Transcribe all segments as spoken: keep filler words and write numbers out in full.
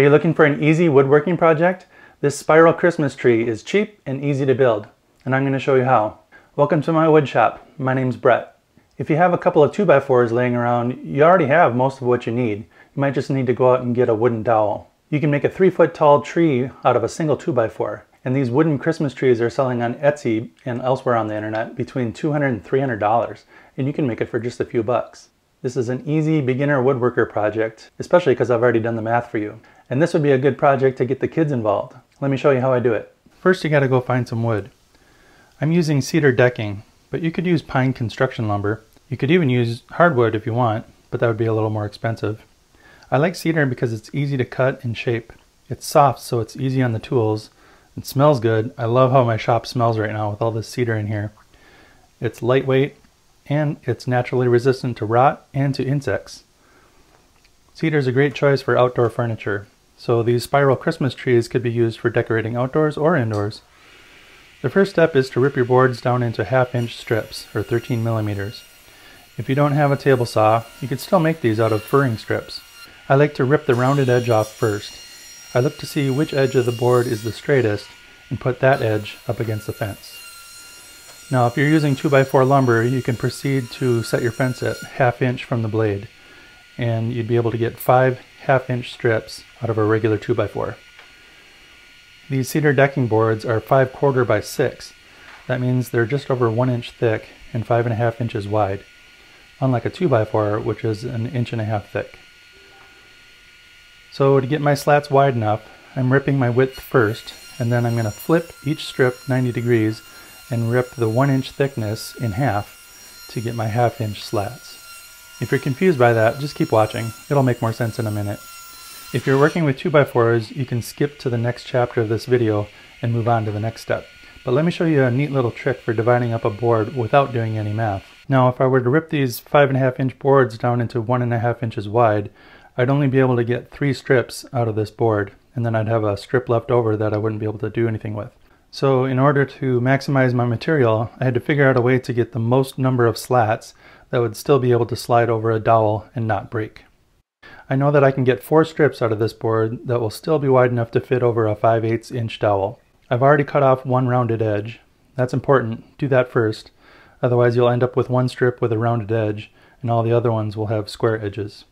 Are you looking for an easy woodworking project? This spiral Christmas tree is cheap and easy to build, and I'm going to show you how. Welcome to my wood shop. My name's Brett. If you have a couple of two by fours laying around, you already have most of what you need. You might just need to go out and get a wooden dowel. You can make a three foot tall tree out of a single two by four, and these wooden Christmas trees are selling on Etsy and elsewhere on the internet between two hundred dollars and three hundred dollars, and you can make it for just a few bucks. This is an easy beginner woodworker project, especially because I've already done the math for you. And this would be a good project to get the kids involved. Let me show you how I do it. First, you gotta go find some wood. I'm using cedar decking, but you could use pine construction lumber. You could even use hardwood if you want, but that would be a little more expensive. I like cedar because it's easy to cut and shape. It's soft, so it's easy on the tools. It smells good. I love how my shop smells right now with all this cedar in here. It's lightweight, and it's naturally resistant to rot and to insects. Cedar is a great choice for outdoor furniture, so these spiral Christmas trees could be used for decorating outdoors or indoors. The first step is to rip your boards down into half inch strips, or thirteen millimeters. If you don't have a table saw, you could still make these out of furring strips. I like to rip the rounded edge off first. I look to see which edge of the board is the straightest and put that edge up against the fence. Now, if you're using two by four lumber, you can proceed to set your fence at half inch from the blade, and you'd be able to get five half inch strips out of a regular two by four. These cedar decking boards are five quarter by six. That means they're just over one inch thick and five and a half inches wide, unlike a two by four, which is an inch and a half thick. So to get my slats wide enough, I'm ripping my width first, and then I'm going to flip each strip ninety degrees and rip the one inch thickness in half to get my half inch slats. If you're confused by that, just keep watching. It'll make more sense in a minute. If you're working with two by fours, you can skip to the next chapter of this video and move on to the next step. But let me show you a neat little trick for dividing up a board without doing any math. Now, if I were to rip these five and a half inch boards down into one and a half inches wide, I'd only be able to get three strips out of this board, and then I'd have a strip left over that I wouldn't be able to do anything with. So in order to maximize my material, I had to figure out a way to get the most number of slats that would still be able to slide over a dowel and not break. I know that I can get four strips out of this board that will still be wide enough to fit over a five eighths inch dowel. I've already cut off one rounded edge. That's important. Do that first. Otherwise you'll end up with one strip with a rounded edge, and all the other ones will have square edges.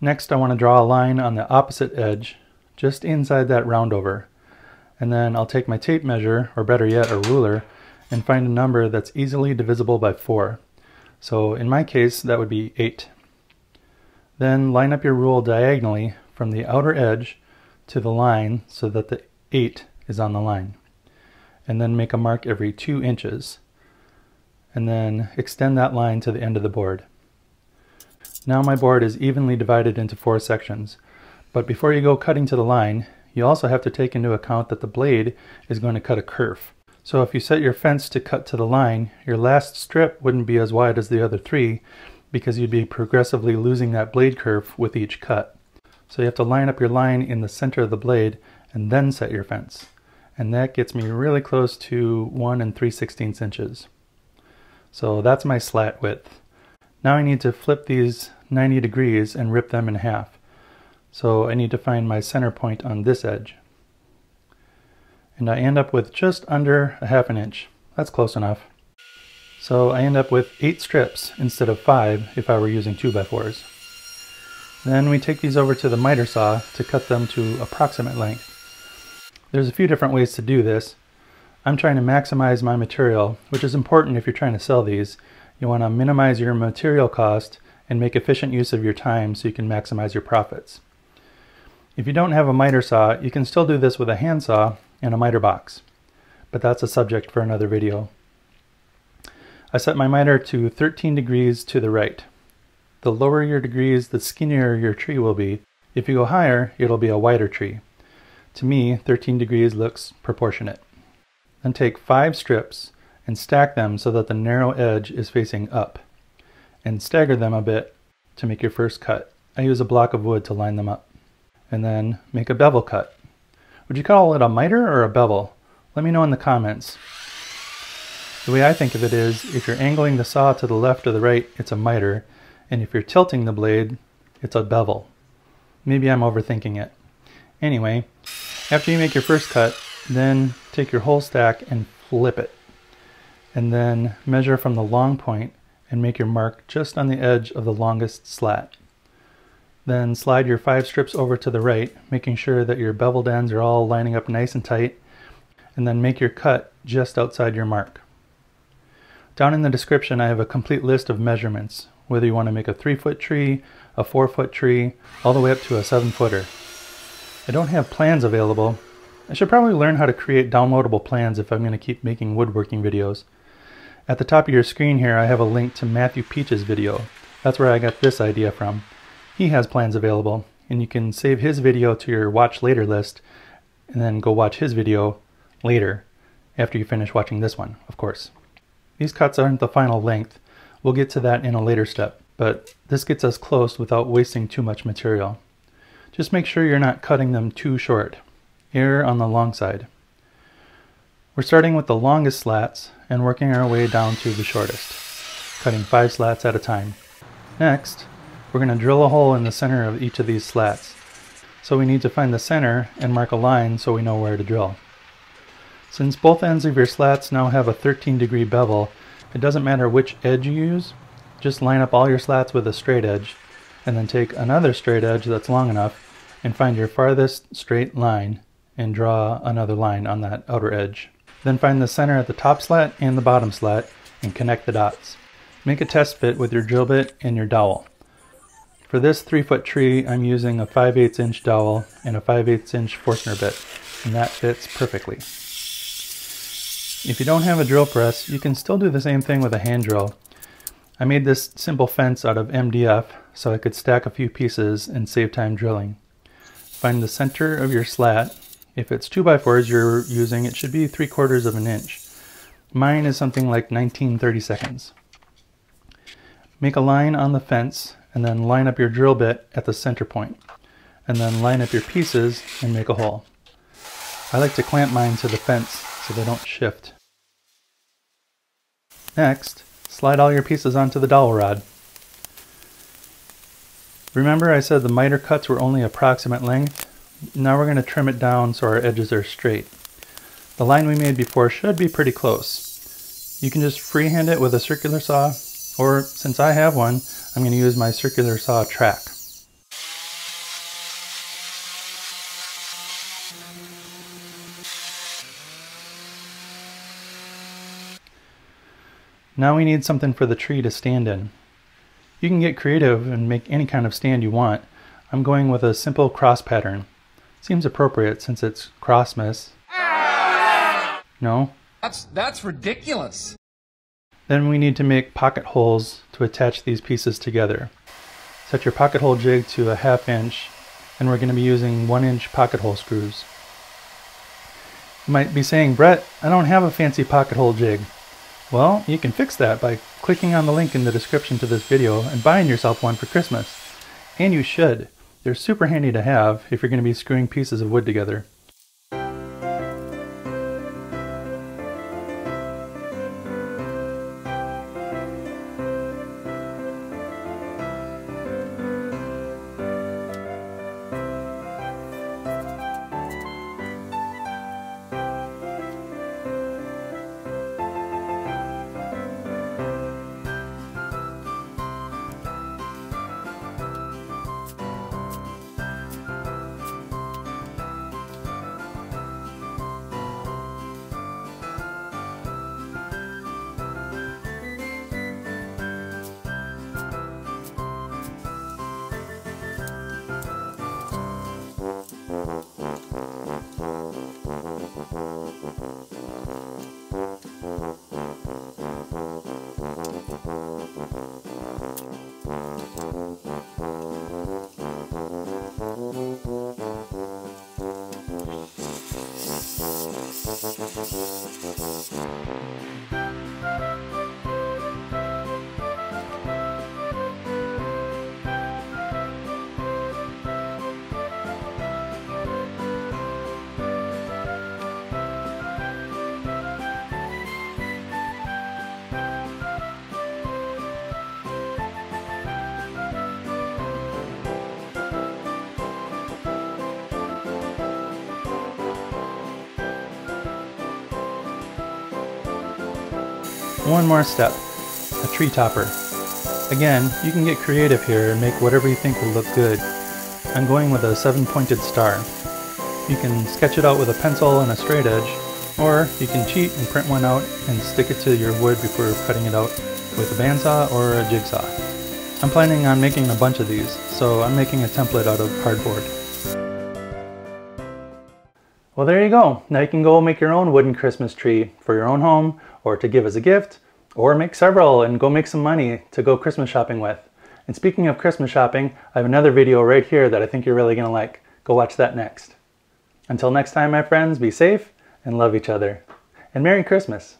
Next, I want to draw a line on the opposite edge, just inside that roundover. And then I'll take my tape measure, or better yet, a ruler, and find a number that's easily divisible by four. So in my case, that would be eight. Then line up your rule diagonally from the outer edge to the line so that the eight is on the line. And then make a mark every two inches. And then extend that line to the end of the board. Now my board is evenly divided into four sections. But before you go cutting to the line, you also have to take into account that the blade is going to cut a kerf. So if you set your fence to cut to the line, your last strip wouldn't be as wide as the other three because you'd be progressively losing that blade kerf with each cut. So you have to line up your line in the center of the blade and then set your fence. And that gets me really close to one and three sixteenths inches. So that's my slat width. Now I need to flip these ninety degrees and rip them in half. So I need to find my center point on this edge. And I end up with just under a half an inch. That's close enough. So I end up with eight strips instead of five if I were using two by fours. Then we take these over to the miter saw to cut them to approximate length. There's a few different ways to do this. I'm trying to maximize my material, which is important if you're trying to sell these. You want to minimize your material cost and make efficient use of your time so you can maximize your profits. If you don't have a miter saw, you can still do this with a hand saw and a miter box, but that's a subject for another video. I set my miter to thirteen degrees to the right. The lower your degrees, the skinnier your tree will be. If you go higher, it'll be a wider tree. To me, thirteen degrees looks proportionate. Then take five strips and stack them so that the narrow edge is facing up, and stagger them a bit to make your first cut. I use a block of wood to line them up. And then make a bevel cut. Would you call it a miter or a bevel? Let me know in the comments. The way I think of it is, if you're angling the saw to the left or the right, it's a miter, and if you're tilting the blade, it's a bevel. Maybe I'm overthinking it. Anyway, after you make your first cut, then take your whole stack and flip it, and then measure from the long point and make your mark just on the edge of the longest slat. Then slide your five strips over to the right, making sure that your beveled ends are all lining up nice and tight, and then make your cut just outside your mark. Down in the description I have a complete list of measurements, whether you want to make a three foot tree, a four foot tree, all the way up to a seven footer. I don't have plans available. I should probably learn how to create downloadable plans if I'm going to keep making woodworking videos. At the top of your screen here I have a link to Matthew Peach's video. That's where I got this idea from. He has plans available, and you can save his video to your watch later list and then go watch his video later after you finish watching this one, of course. These cuts aren't the final length. We'll get to that in a later step, but this gets us close without wasting too much material. Just make sure you're not cutting them too short. Err on the long side. We're starting with the longest slats and working our way down to the shortest, cutting five slats at a time. Next, we're going to drill a hole in the center of each of these slats. So we need to find the center and mark a line so we know where to drill. Since both ends of your slats now have a thirteen degree bevel, it doesn't matter which edge you use. Just line up all your slats with a straight edge, and then take another straight edge that's long enough and find your farthest straight line and draw another line on that outer edge. Then find the center at the top slat and the bottom slat and connect the dots. Make a test fit with your drill bit and your dowel. For this three foot tree, I'm using a five eighths inch dowel and a five eighths inch Forstner bit, and that fits perfectly. If you don't have a drill press, you can still do the same thing with a hand drill. I made this simple fence out of M D F so I could stack a few pieces and save time drilling. Find the center of your slat. If it's two by fours you're using, it should be three quarters of an inch. Mine is something like nineteen thirty-seconds. Make a line on the fence and then line up your drill bit at the center point, and then line up your pieces and make a hole. I like to clamp mine to the fence so they don't shift. Next, slide all your pieces onto the dowel rod. Remember I said the miter cuts were only approximate length? Now we're going to trim it down so our edges are straight. The line we made before should be pretty close. You can just freehand it with a circular saw, or since I have one, I'm going to use my circular saw track. Now we need something for the tree to stand in. You can get creative and make any kind of stand you want. I'm going with a simple cross pattern. Seems appropriate since it's Crossmas. Ah! No? That's, that's ridiculous. Then we need to make pocket holes to attach these pieces together. Set your pocket hole jig to a half inch, and we're going to be using one inch pocket hole screws. You might be saying, Brett, I don't have a fancy pocket hole jig. Well, you can fix that by clicking on the link in the description to this video and buying yourself one for Christmas. And you should. They're super handy to have if you're going to be screwing pieces of wood together. one more step, a tree topper. Again, you can get creative here and make whatever you think will look good. I'm going with a seven-pointed star. You can sketch it out with a pencil and a straight edge, or you can cheat and print one out and stick it to your wood before cutting it out with a bandsaw or a jigsaw. I'm planning on making a bunch of these, so I'm making a template out of cardboard. Well, there you go. Now you can go make your own wooden Christmas tree for your own home, or to give as a gift, or make several and go make some money to go Christmas shopping with. And speaking of Christmas shopping, I have another video right here that I think you're really gonna like. Go watch that next. Until next time, my friends, be safe and love each other. And Merry Christmas!